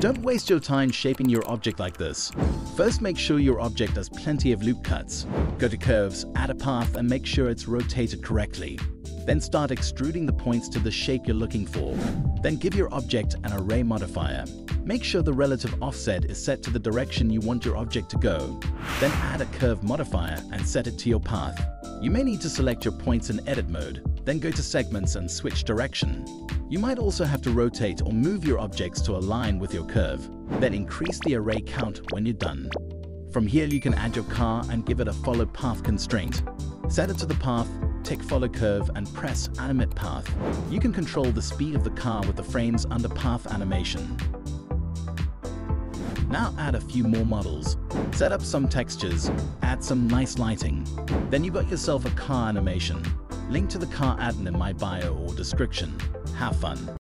Don't waste your time shaping your object like this. First, make sure your object has plenty of loop cuts. Go to curves, add a path, and make sure it's rotated correctly. Then start extruding the points to the shape you're looking for. Then give your object an array modifier. Make sure the relative offset is set to the direction you want your object to go. Then add a curve modifier and set it to your path. You may need to select your points in edit mode, then go to segments and switch direction. You might also have to rotate or move your objects to align with your curve. Then increase the array count when you're done. From here, you can add your car and give it a follow path constraint. Set it to the path, tick follow curve and press animate path. You can control the speed of the car with the frames under path animation. Now add a few more models, set up some textures, add some nice lighting. Then you got yourself a car animation. Link to the car admin in my bio or description. Have fun.